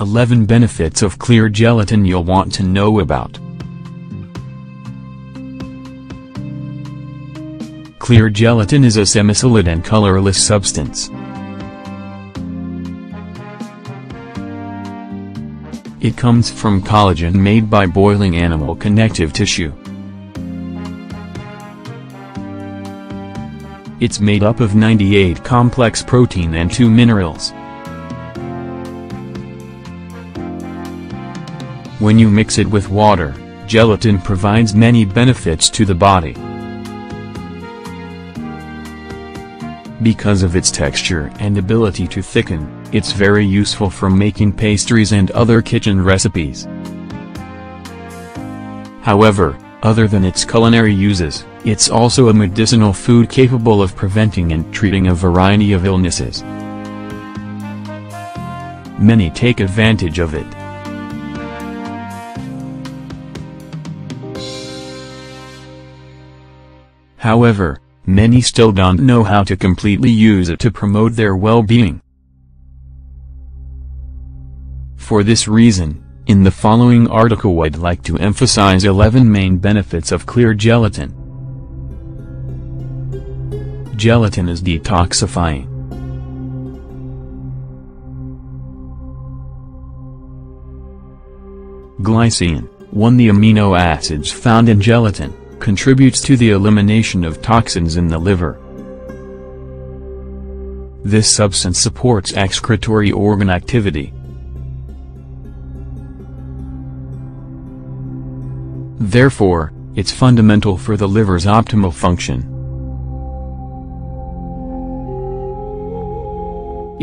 11 benefits of clear gelatin you'll want to know about. Clear gelatin is a semisolid and colorless substance. It comes from collagen made by boiling animal connective tissue. It's made up of 98 complex protein and 2 minerals. When you mix it with water, gelatin provides many benefits to the body. Because of its texture and ability to thicken, it's very useful for making pastries and other kitchen recipes. However, other than its culinary uses, it's also a medicinal food capable of preventing and treating a variety of illnesses. Many take advantage of it. However, many still don't know how to completely use it to promote their well-being. For this reason, in the following article I'd like to emphasize 11 main benefits of clear gelatin. Gelatin is detoxifying. Glycine, one of the amino acids found in gelatin, contributes to the elimination of toxins in the liver. This substance supports excretory organ activity. Therefore, it's fundamental for the liver's optimal function.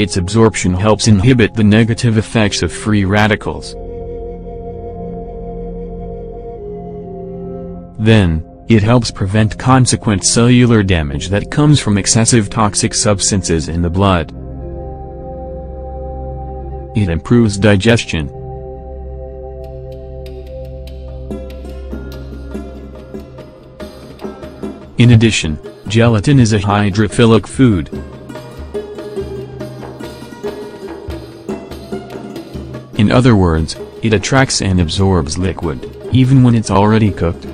Its absorption helps inhibit the negative effects of free radicals. Then, it helps prevent consequent cellular damage that comes from excessive toxic substances in the blood. It improves digestion. In addition, gelatin is a hydrophilic food. In other words, it attracts and absorbs liquid, even when it's already cooked.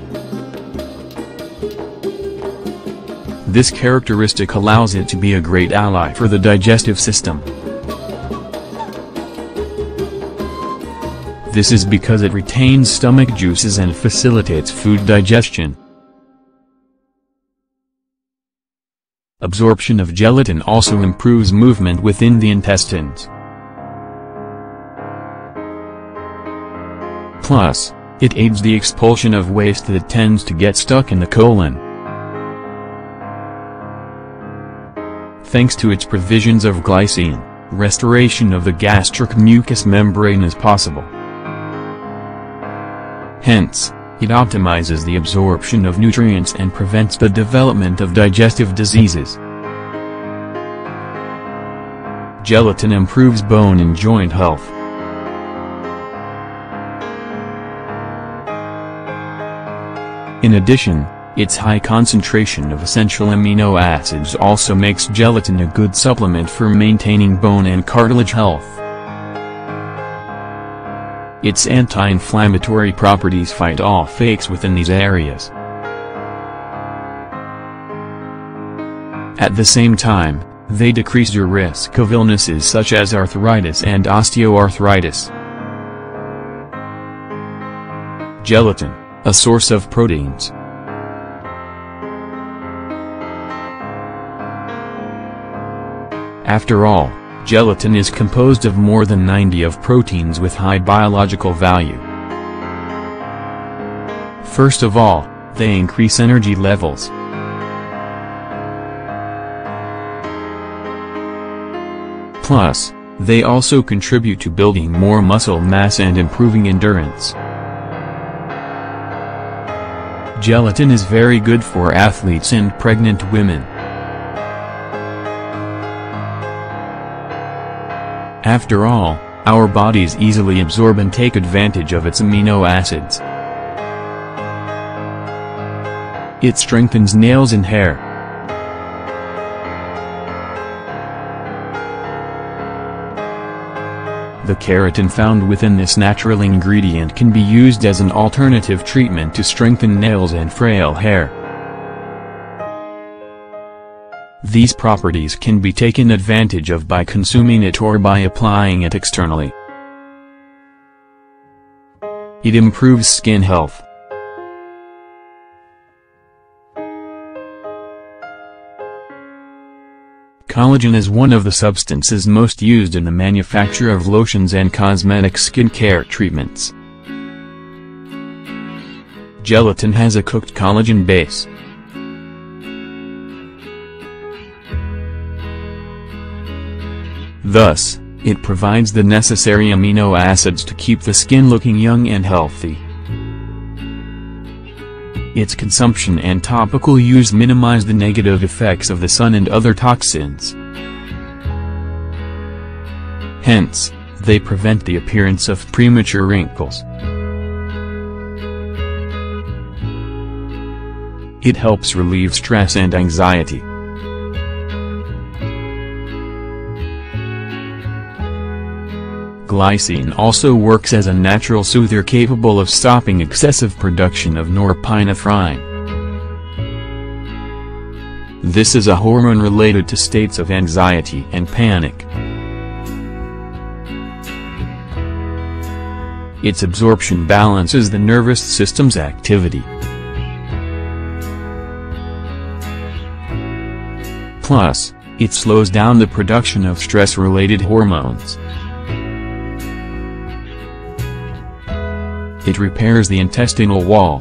This characteristic allows it to be a great ally for the digestive system. This is because it retains stomach juices and facilitates food digestion. Absorption of gelatin also improves movement within the intestines. Plus, it aids the expulsion of waste that tends to get stuck in the colon. Thanks to its provisions of glycine, restoration of the gastric mucous membrane is possible. Hence, it optimizes the absorption of nutrients and prevents the development of digestive diseases. Gelatin improves bone and joint health. In addition, its high concentration of essential amino acids also makes gelatin a good supplement for maintaining bone and cartilage health. Its anti-inflammatory properties fight off aches within these areas. At the same time, they decrease your risk of illnesses such as arthritis and osteoarthritis. Gelatin, a source of proteins. After all, gelatin is composed of more than 90 of proteins with high biological value. First of all, they increase energy levels. Plus, they also contribute to building more muscle mass and improving endurance. Gelatin is very good for athletes and pregnant women. After all, our bodies easily absorb and take advantage of its amino acids. It strengthens nails and hair. The keratin found within this natural ingredient can be used as an alternative treatment to strengthen nails and frail hair. These properties can be taken advantage of by consuming it or by applying it externally. It improves skin health. Collagen is one of the substances most used in the manufacture of lotions and cosmetic skincare treatments. Gelatin has a cooked collagen base. Thus, it provides the necessary amino acids to keep the skin looking young and healthy. Its consumption and topical use minimize the negative effects of the sun and other toxins. Hence, they prevent the appearance of premature wrinkles. It helps relieve stress and anxiety. Glycine also works as a natural soother capable of stopping excessive production of norepinephrine. This is a hormone related to states of anxiety and panic. Its absorption balances the nervous system's activity. Plus, it slows down the production of stress-related hormones. It repairs the intestinal wall.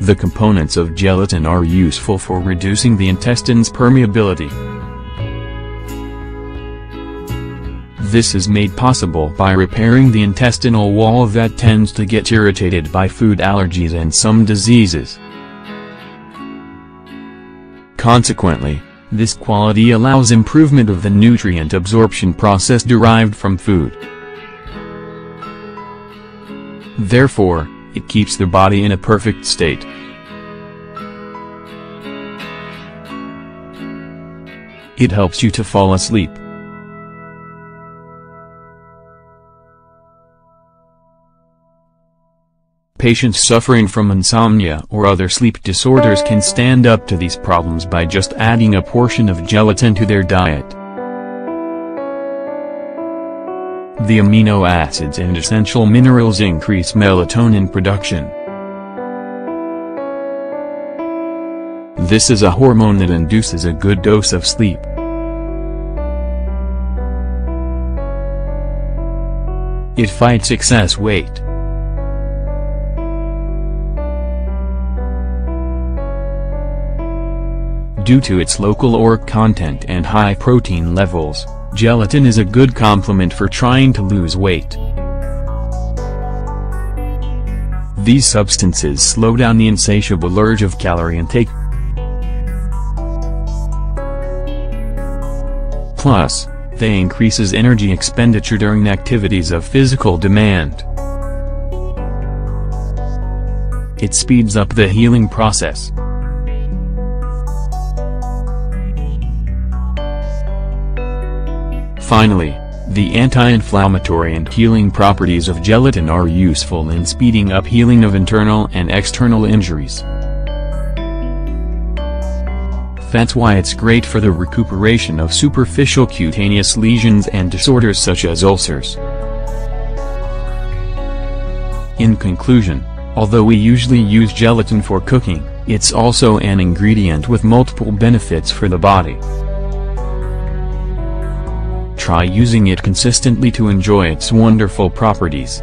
The components of gelatin are useful for reducing the intestine's permeability. This is made possible by repairing the intestinal wall that tends to get irritated by food allergies and some diseases. Consequently, this quality allows improvement of the nutrient absorption process derived from food. Therefore, it keeps the body in a perfect state. It helps you to fall asleep. Patients suffering from insomnia or other sleep disorders can stand up to these problems by just adding a portion of gelatin to their diet. The amino acids and essential minerals increase melatonin production. This is a hormone that induces a good dose of sleep. It fights excess weight. Due to its local ORC content and high protein levels, gelatin is a good complement for trying to lose weight. These substances slow down the insatiable urge of calorie intake. Plus, they increase energy expenditure during activities of physical demand. It speeds up the healing process. Finally, the anti-inflammatory and healing properties of gelatin are useful in speeding up healing of internal and external injuries. That's why it's great for the recuperation of superficial cutaneous lesions and disorders such as ulcers. In conclusion, although we usually use gelatin for cooking, it's also an ingredient with multiple benefits for the body. Try using it consistently to enjoy its wonderful properties.